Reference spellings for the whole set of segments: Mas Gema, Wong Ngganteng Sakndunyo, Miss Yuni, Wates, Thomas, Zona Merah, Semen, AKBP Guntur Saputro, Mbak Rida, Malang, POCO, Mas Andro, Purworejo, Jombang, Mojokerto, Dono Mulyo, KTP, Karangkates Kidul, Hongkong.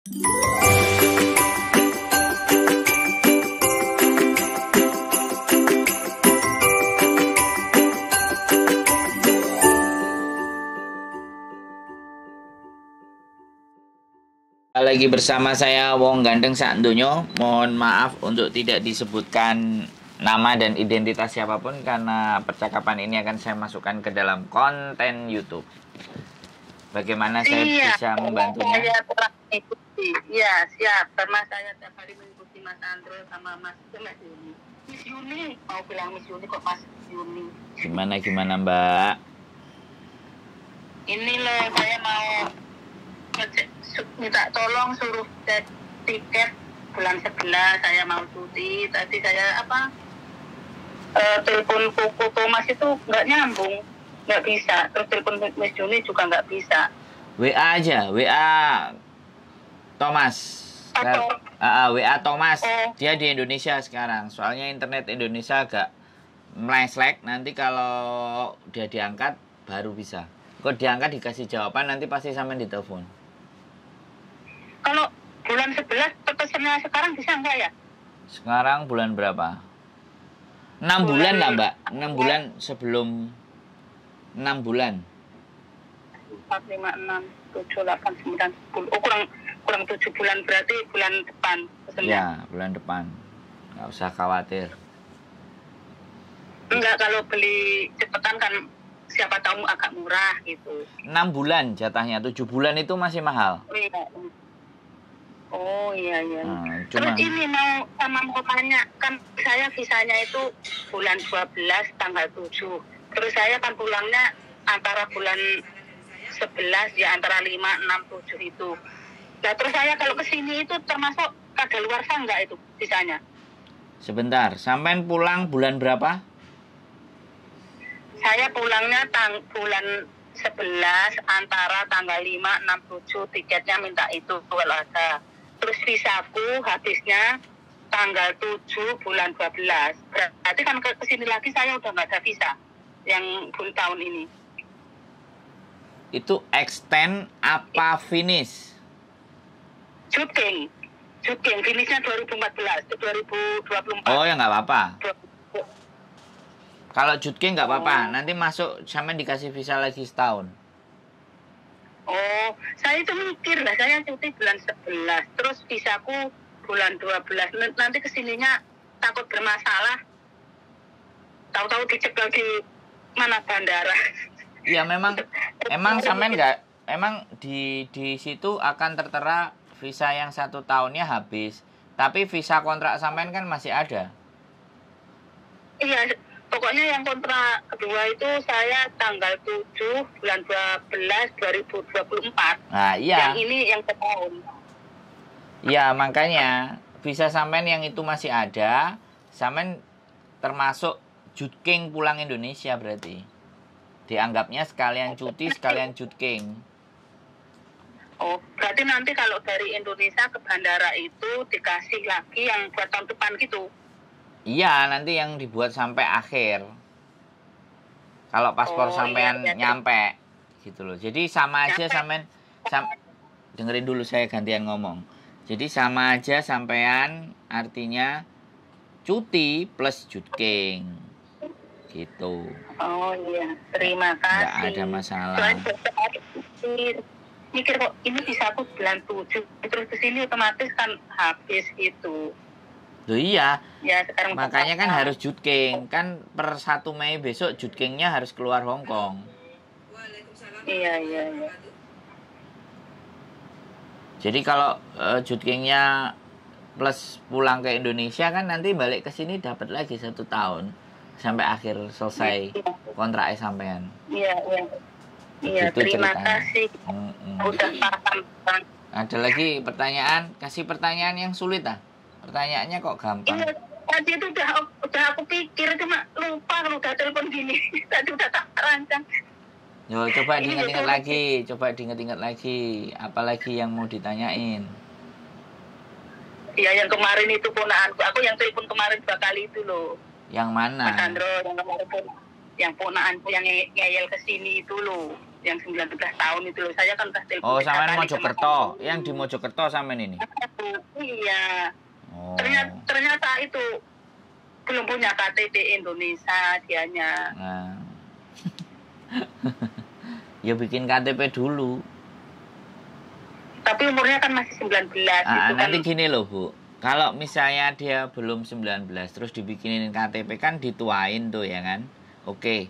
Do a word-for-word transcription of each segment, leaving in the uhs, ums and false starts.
Lagi bersama saya Wong Ngganteng Sakndunyo. Mohon maaf untuk tidak disebutkan nama dan identitas siapapun karena percakapan ini akan saya masukkan ke dalam konten YouTube. Bagaimana saya iya, bisa membantunya? Iya, ya, siap. Karena saya tiap hari mengikuti Mas Andro sama Mas Gema. Miss Yuni, mau bilang Miss Yuni kok Mas Yuni. Gimana gimana Mbak? Ini loh, saya mau minta tolong suruh tiket bulan sebelas, saya mau cuti. Tadi saya apa e, telepon POCO Thomas itu nggak nyambung, nggak bisa. Terus telepon Miss Yuni juga nggak bisa. W A aja, W A Thomas. Atau, uh, W A Thomas. Oh. Dia di Indonesia sekarang. Soalnya internet Indonesia agak meleslek. Nanti kalau dia diangkat baru bisa. Kalau diangkat dikasih jawaban nanti pasti sama ditelepon. Kalau bulan sebelas pesannya sekarang bisa enggak ya? Sekarang bulan berapa? enam bulan, bulan lah Mbak, enam bulan sebelum enam bulan. empat, lima, enam, tujuh, delapan, sembilan, sepuluh. Oh, kurang kurang tujuh bulan berarti bulan depan pesannya. Ya, bulan depan. Enggak usah khawatir. Enggak, kalau beli cepetan kan siapa tahu agak murah gitu. enam bulan jatahnya, tujuh bulan itu masih mahal. Oh iya iya. Nah, cuma... Terus ini mau sama mau tanya, kan saya visanya itu bulan dua belas tanggal tujuh. Terus saya kan pulangnya antara bulan sebelas ya, antara lima, enam, tujuh itu. Nah terus saya kalau kesini itu termasuk kadaluarsa enggak itu visanya? Sebentar, sampean pulang bulan berapa? Saya pulangnya tang bulan sebelas antara tanggal lima, enam, tujuh, tiketnya minta itu kalau ada. Terus visaku habisnya tanggal tujuh bulan dua belas. Berarti kan ke sini lagi saya udah nggak ada visa yang full tahun ini. Itu extend apa finish? Shooting. Shooting finishnya dua ribu empat belas, dua ribu dua puluh empat. Oh ya nggak apa-apa. Kalau jutking nggak apa-apa, oh. Nanti masuk sama dikasih visa lagi setahun. Oh, saya itu mikir lah, saya cuti bulan sebelas, terus visaku bulan dua belas, nanti kesininya takut bermasalah, tahu-tahu dicekel di mana bandara. Ya memang, emang sampean nggak, emang di di situ akan tertera visa yang satu tahunnya habis, tapi visa kontrak sampean kan masih ada. Iya. Pokoknya yang kontrak kedua itu saya tanggal tujuh bulan dua belas dua ribu dua puluh empat. Nah, iya. Yang ini yang setahun. Ya, makanya bisa sampean yang itu masih ada, sampean termasuk jutking pulang Indonesia berarti. Dianggapnya sekalian cuti, sekalian jutking. Oh, berarti nanti kalau dari Indonesia ke bandara itu dikasih lagi yang buat tahun depan gitu. Iya, nanti yang dibuat sampai akhir. Kalau paspor oh, sampean iya, iya, nyampe gitu loh. Jadi sama aja sampean sam, dengerin dulu saya gantian ngomong. Jadi sama aja sampean artinya cuti plus jutking. Gitu. Oh iya, terima kasih. Nggak ada masalah. Mikir kok ini bisa aku bulan tujuh terus ke sini otomatis kan habis gitu. Loh iya, ya, makanya kan harus jutking. Kan per satu Mei besok jutkingnya harus keluar Hongkong. Iya, iya, iya. Jadi kalau uh, jutkingnya plus pulang ke Indonesia kan nanti balik ke sini dapat lagi satu tahun sampai akhir selesai ya, kontrak sampean. Iya, iya. Iya, terima ceritanya. Kasih. Mm -mm. Udah paham. Ada lagi pertanyaan? Kasih pertanyaan yang sulit ah. Pertanyaannya kok gampang? Iya, tadi itu udah, udah aku pikir, cuma lupa kalau udah telepon gini. Tadi udah tak rancang. Yo, coba diingat-ingat lagi, coba diingat-ingat lagi. Apalagi yang mau ditanyain? Iya, yang kemarin itu ponaanku. Aku yang telepon kemarin dua kali itu loh. Yang mana? Mas Andro, yang kemarin pun, yang ponaanku yang ngeyel kesini itu loh. yang sembilan belas tahun itu loh. Saya kan udah telepon. Oh, sampean Mojokerto, sama yang di Mojokerto sampean ini. Iya. Oh. Ternyata, ternyata itu belum punya K T P Indonesia dianya. Nah. Ya bikin K T P dulu. Tapi umurnya kan masih sembilan belas. Ah, nanti kan gini loh, Bu. Kalau misalnya dia belum sembilan belas terus dibikinin K T P kan dituain tuh ya kan. Oke.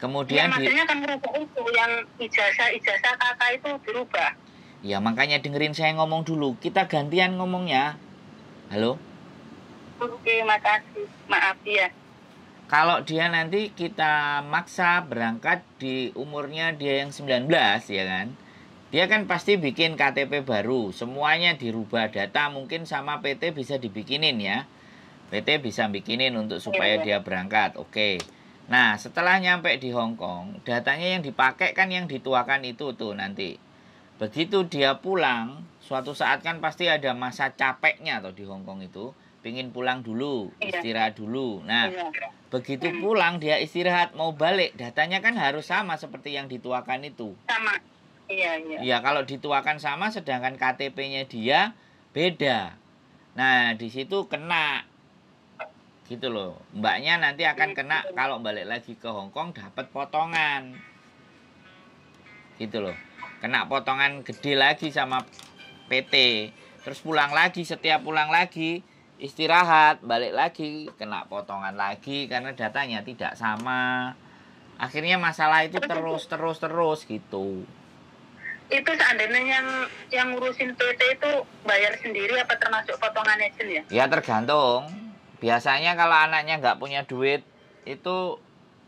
Kemudian ya, maksudnya di... kan merubah itu yang ijazah-ijazah kakak itu berubah. Ya makanya dengerin saya ngomong dulu. Kita gantian ngomongnya. Halo. Oke, makasih. Maaf ya. Kalau dia nanti kita maksa berangkat di umurnya dia yang sembilan belas ya kan. Dia kan pasti bikin K T P baru. Semuanya dirubah data mungkin sama P T bisa dibikinin ya. P T bisa bikinin untuk supaya ya, ya. Dia berangkat. Oke. Nah setelah nyampe di Hongkong, datanya yang dipakai kan yang dituakan itu tuh nanti. Begitu dia pulang, suatu saat kan pasti ada masa capeknya tuh di Hongkong itu. Pingin pulang dulu, istirahat dulu. Nah, ya. Begitu pulang dia istirahat mau balik, datanya kan harus sama seperti yang dituakan itu. Sama. Iya, iya. Ya, kalau dituakan sama sedangkan K T P-nya dia beda. Nah, di situ kena. Gitu loh. Mbaknya nanti akan kena kalau balik lagi ke Hong Kong dapat potongan. Gitu loh. Kena potongan gede lagi sama P T. Terus pulang lagi, setiap pulang lagi istirahat, balik lagi kena potongan lagi karena datanya tidak sama. Akhirnya masalah itu terus-terus-terus gitu. Itu seandainya yang yang ngurusin P T itu bayar sendiri apa termasuk potongannya ya? Ya tergantung. Biasanya kalau anaknya nggak punya duit itu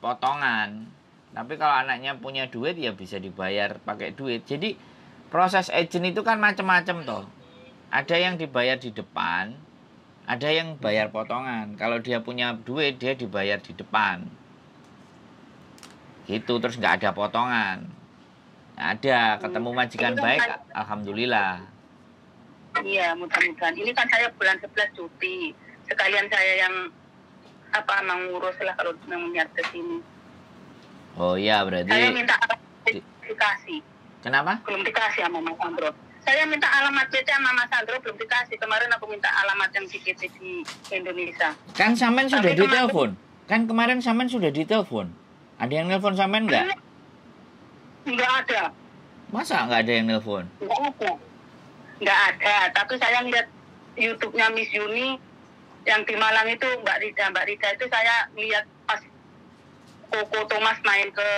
potongan. Tapi kalau anaknya punya duit ya bisa dibayar pakai duit. Jadi proses agent itu kan macam-macam toh. Ada yang dibayar di depan, ada yang bayar potongan. Kalau dia punya duit dia dibayar di depan. Gitu terus nggak ada potongan. Ada ketemu majikan hmm. baik, kan, alhamdulillah. Iya, mudah-mudahan. Ini kan saya bulan sebelas cuti. Sekalian saya yang apa mengurus lah kalau menyiar ke sini. Oh iya, berarti. Saya minta aplikasi. Kenapa? Belum dikasih sama Mas Andro. Saya minta alamat P T sama Mas Andro belum dikasih. Kemarin aku minta alamat yang di P T di Indonesia. Kan sampean sudah ditelepon. Kan kemarin sampean sudah ditelepon. Ada yang nelpon sampean enggak? Nggak ada. Masa nggak ada yang nelpon? Nggak ada. Nggak ada. Tapi saya lihat YouTube-nya Miss Yuni yang di Malang itu Mbak Rida. Mbak Rida itu saya lihat pas Koko Thomas main ke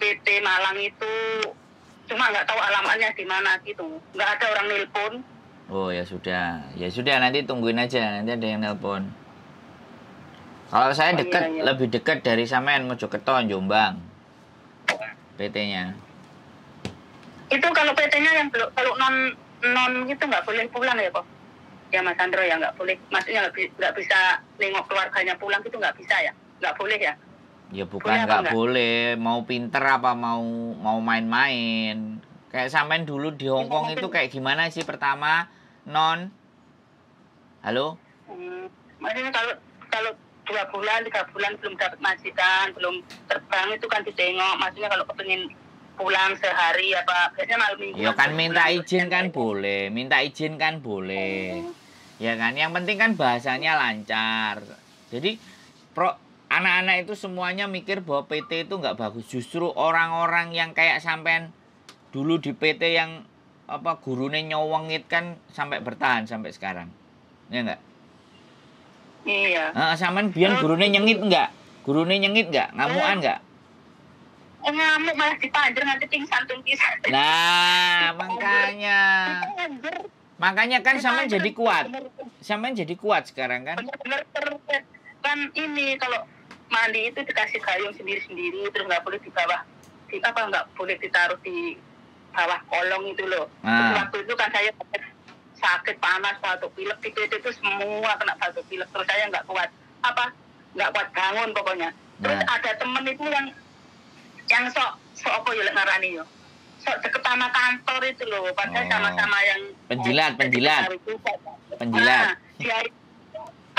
P T Malang itu. Cuma nggak tahu alamatnya di mana gitu. Nggak ada orang nelpon. Oh ya sudah. Ya sudah nanti tungguin aja. Nanti ada yang nelpon. Kalau saya dekat, oh, iya, iya. lebih dekat dari Semen, Mojokerto, Jombang. P T-nya itu kalau P T-nya yang belum kalau non non gitu nggak boleh pulang ya kok ya Mas Andro ya nggak boleh maksudnya nggak bisa nengok keluarganya pulang gitu nggak bisa ya nggak boleh ya ya bukan nggak boleh mau pinter apa mau mau main-main kayak sampean dulu di Hongkong itu kayak gimana sih pertama non halo hmm, maksudnya kalau kalau dua bulan, tiga bulan belum dapat majikan, belum terbang itu kan ditengok. Maksudnya kalau kepengen pulang sehari apa, biasanya malam minggu. Ya kan minta izin kan boleh, minta izin kan boleh. Hmm. Ya kan, yang penting kan bahasanya lancar. Jadi pro anak-anak itu semuanya mikir bahwa P T itu nggak bagus. Justru orang-orang yang kayak sampean dulu di P T yang apa gurunya nyowengit kan sampai bertahan sampai sekarang. Ya nggak? Iya. Nah, saman biar gurunya nyengit enggak? Gurunya nyengit enggak? Ngamukan enggak? Ngamuk malah dipanjer nanti pingsan pisan. Nah, makanya. Makanya kan saman jadi kuat. Saman jadi kuat sekarang kan? Benar-benar perfect. Kan ini kalau mandi itu dikasih gayung sendiri-sendiri terus nggak boleh di bawah. Di apa nggak boleh ditaruh di bawah kolong itu loh. Nah. Waktu itu kan saya sakit panas batuk pilek di P T itu semua kena batuk pilek terus saya nggak kuat apa nggak kuat bangun pokoknya terus nah. Ada temen itu yang yang sok sok apa ya ngarani yo sok deket sama kantor itu loh padahal oh. Sama-sama yang penjilat eh, penjilat itu, penjilat nah, dia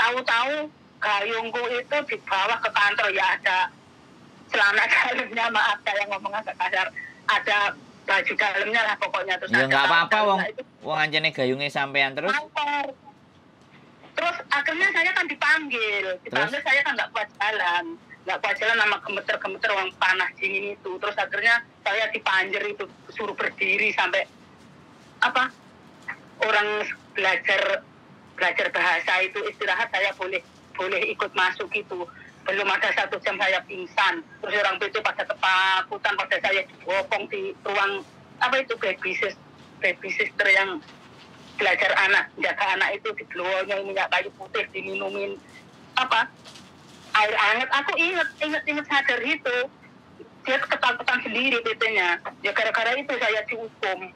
tahu-tahu gayungku itu dibawa ke kantor ya ada celana dalamnya maaf saya ngomong agak kasar ada baju dalamnya lah pokoknya. Terus ya nggak apa-apa wong wong anjene gayungnya sampean terus. Mampir. Terus akhirnya saya kan dipanggil, dipanggil terus? Saya kan nggak kuat jalan, nggak kuat jalan sama gemeter-gemeter orang panas dingin itu. Terus akhirnya saya dipanjer itu, suruh berdiri sampai apa orang belajar belajar bahasa itu istirahat saya boleh boleh ikut masuk itu. Belum ada satu jam saya pingsan, terus orang itu pada ketakutan pada saya dibopong di ruang apa itu baby sister, baby sister yang belajar anak, jaga anak itu digelonnya minyak kayu putih diminumin apa air hangat. Aku inget inget inget sadar itu dia ketakutan sendiri betenya. Ya gara-gara itu saya dihukum,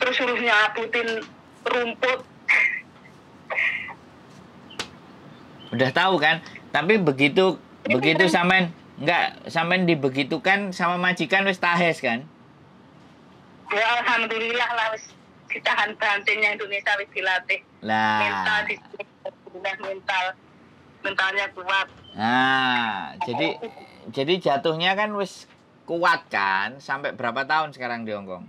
terus suruh nyaputin rumput. Udah tahu kan? Tapi begitu ini begitu kan? Sampean enggak sampean dibegitukan sama majikan wis tahes kan? Ya alhamdulillah lah wis ditahan bantingnya Indonesia wis dilatih. Lah. Mental disiplin mental mentalnya kuat. Nah, jadi jadi jatuhnya kan wis kuat kan? Sampai berapa tahun sekarang di Hongkong?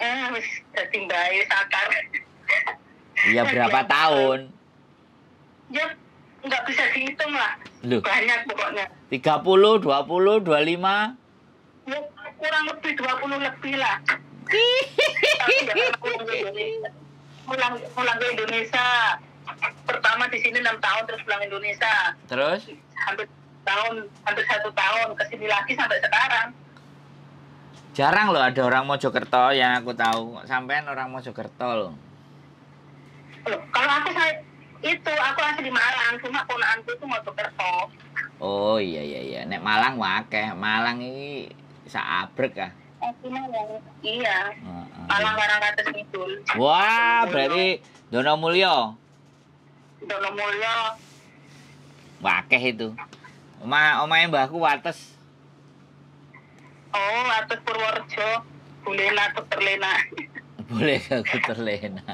Eh wis dadi mbae sakar. Iya berapa tahun? Ya nggak bisa dihitung lah. Loh. Banyak pokoknya tiga puluh, dua puluh, dua puluh lima ya, kurang lebih dua puluh lebih lah. pulang, pulang ke Indonesia pertama di sini enam tahun terus pulang Indonesia terus hampir tahun hampir satu tahun kesini lagi sampai sekarang. Jarang loh ada orang Mojokerto yang aku tahu. Sampean orang Mojokerto loh. Loh, kalau aku saya itu aku asli Malang, cuma ponakanku itu Mojokerto. Oh iya iya iya, nek Malang wakeh, Malang ini saabrek kah? Asli Malang, iya. Uh, uh, Malang Karangkates Kidul. Wah, Dono berarti Dono Mulyo. Dono Mulyo. Wakeh itu. Oma omae mbahku Wates. Oh, Wates Purworejo. Bulena Kuterlena. Boleh Kuterlena.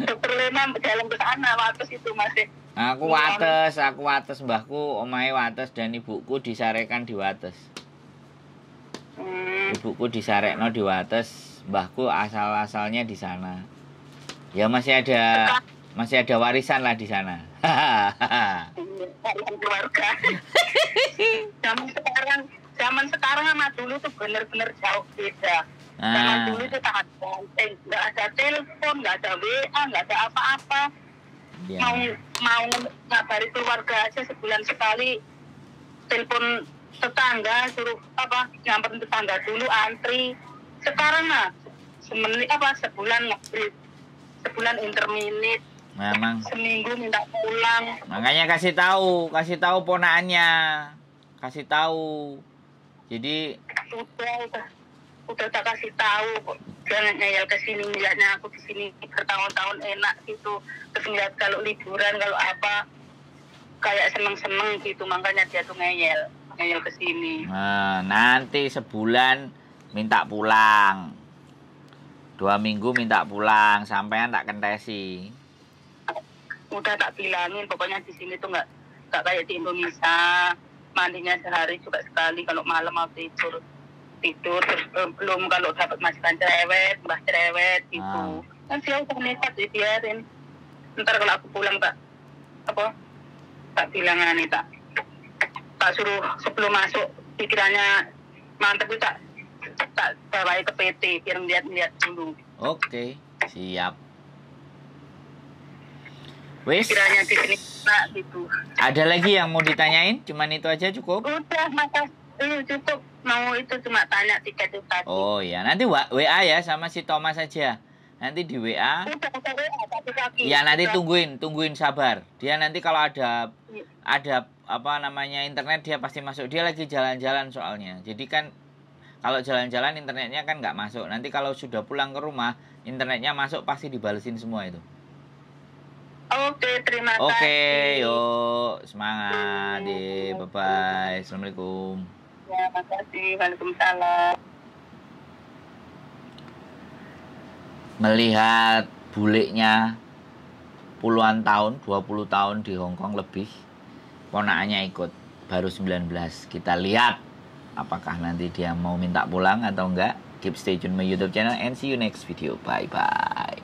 Dokter Lena jalan ke sana, Wates itu masih. Aku Wates, aku Wates, mbahku, omae Wates dan ibuku disarekan di Wates. Hmm. Ibuku disarekno di Wates, mbahku asal-asalnya di sana. Ya masih ada masih ada warisan lah di sana. Keluarga. Zaman sekarang, zaman sekarang sama dulu tuh bener-bener jauh beda. Ah. Zaman dulu itu sangat penting, nggak ada telepon, nggak ada W A, nggak ada apa-apa. Ya. Mau mau ngabari keluarga aja sebulan sekali, telepon tetangga, suruh apa nyamperin tetangga dulu, antri. Sekarang lah, semenit apa sebulan ngobrol, sebulan interminit. Memang. Seminggu minta pulang. Makanya kasih tahu, kasih tahu ponakannya, kasih tahu. Jadi. Udah, udah. Udah tak kasih tahu, jangan ngeyel kesini, ngeliatnya aku kesini bertahun-tahun enak gitu. Terus ngeliat kalau liburan, kalau apa, kayak seneng-seneng gitu, makanya dia tuh ngeyel, ngeyel kesini. Nah, nanti sebulan minta pulang, dua minggu minta pulang, sampean tak kentesi. Udah tak bilangin, pokoknya di sini tuh nggak nggak kayak di Indonesia, mandinya sehari juga sekali, kalau malam mau tidur. tidur terus belum kalau dapat majikan cerewet, mbah cerewet gitu. Ah. Kan saya udah nekat dibiarin. Ntar kalau aku pulang tak apa? Tak bilangan nih tak. Tak suruh sebelum masuk pikirannya mantep itu tak tak bawain ke P T biar lihat-lihat dulu. Oke, siap. Wis. Pikirannya di sini tak gitu. Ada lagi yang mau ditanyain? Cuman itu aja cukup? Udah, makasih. Uh, cukup mau itu cuma tanya tiket itu tadi. Oh iya, nanti W A ya sama si Thomas saja. Nanti di W A. Iya, nanti tungguin, tungguin sabar. Dia nanti kalau ada ada apa namanya internet dia pasti masuk. Dia lagi jalan-jalan soalnya. Jadi kan kalau jalan-jalan internetnya kan nggak masuk. Nanti kalau sudah pulang ke rumah, internetnya masuk pasti dibalesin semua itu. Oke, terima kasih. Oke, yuk semangat deh. Bye bye. Assalamualaikum. Ya, makasih. Waalaikumsalam. Melihat buliknya puluhan tahun, dua puluh tahun di Hongkong lebih, ponakannya ikut baru sembilan belas. Kita lihat apakah nanti dia mau minta pulang atau enggak. Keep stay tune my YouTube channel and see you next video. Bye bye.